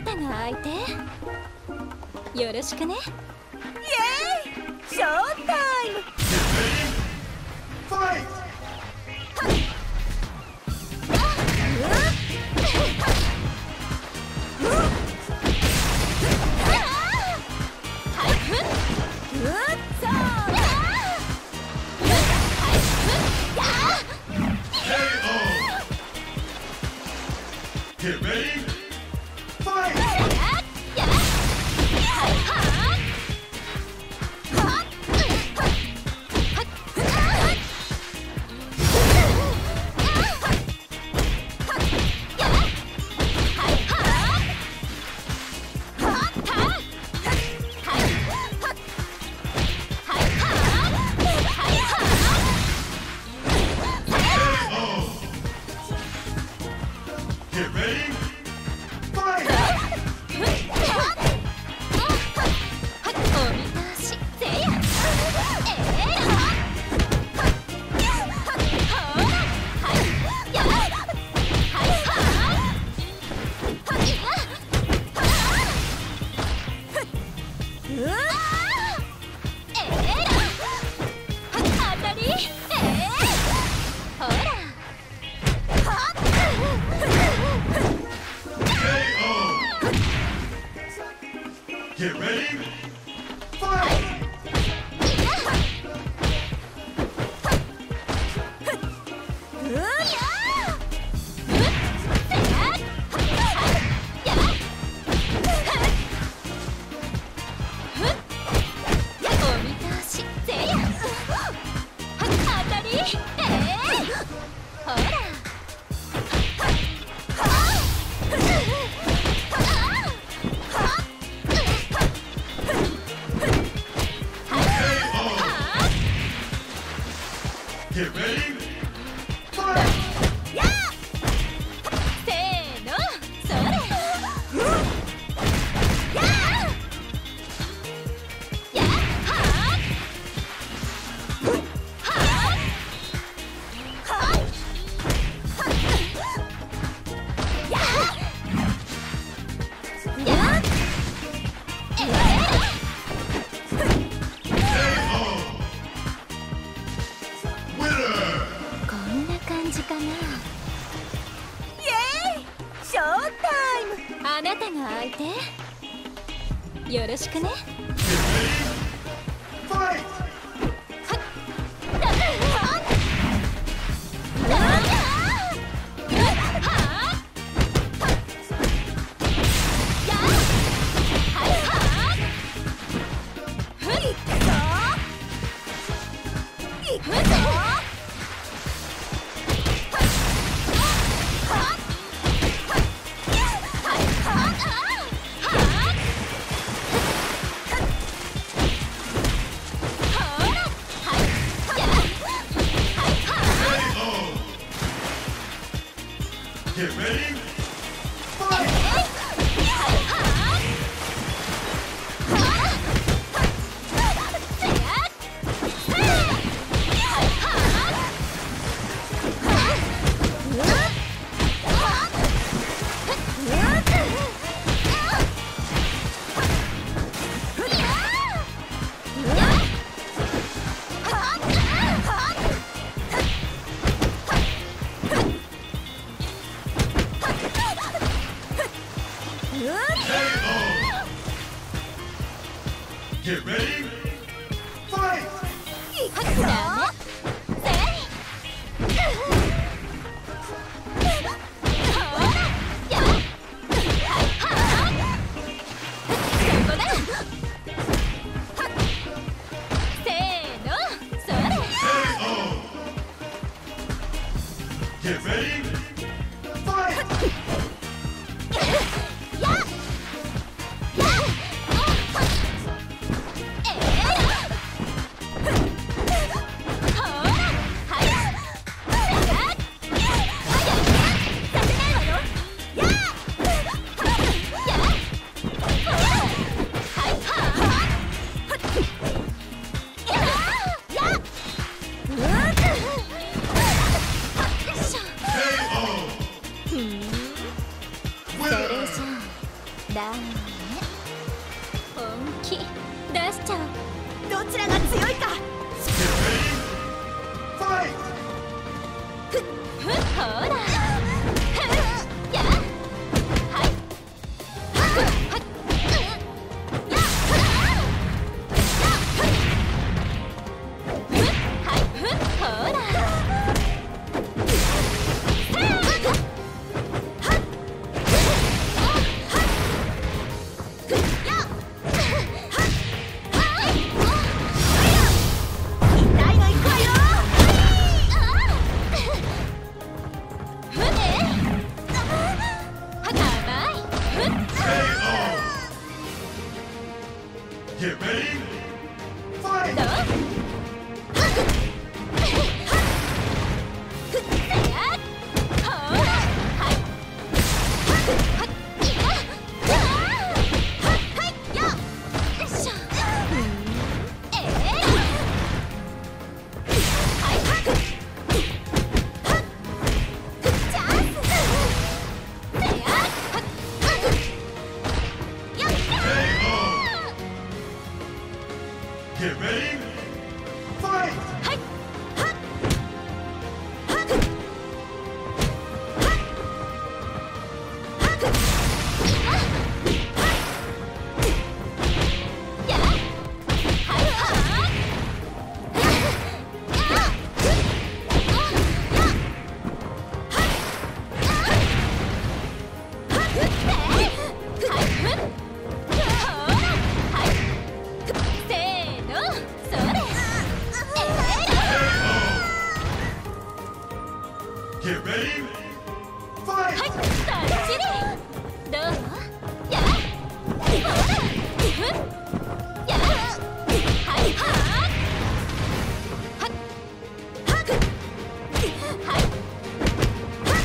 肩が開いてよろしくね。イエーイ、ショータイム。ファイト。Get ready, fight! Get ready, fight! Get ready, fight! Get ready, fight!あなたが相手よろしくね。Get ready, fight! Get ready, fight! K.O. Get ready, fight! だね。本気出しちゃう。どちらが強いか。ファイト。ほら。 Get ready, fight! Get ready, fight! Hi. Get ready, fight! Get ready, fight! Get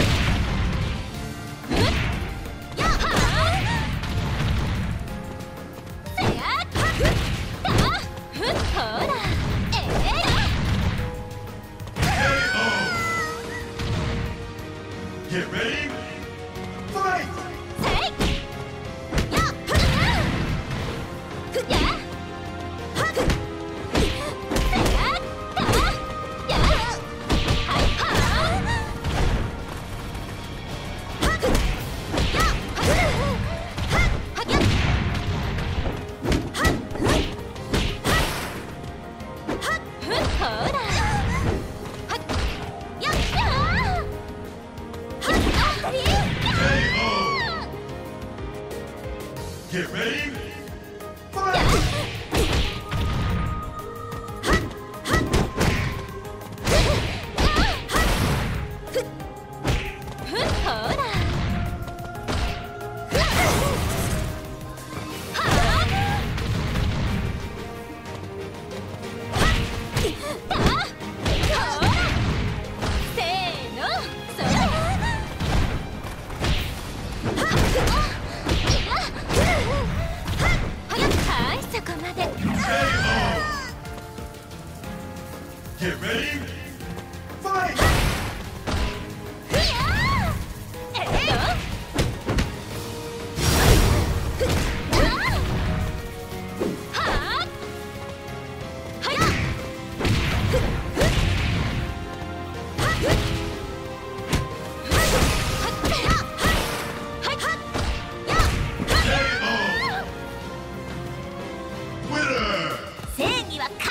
ready, fight! Get ready, fight! は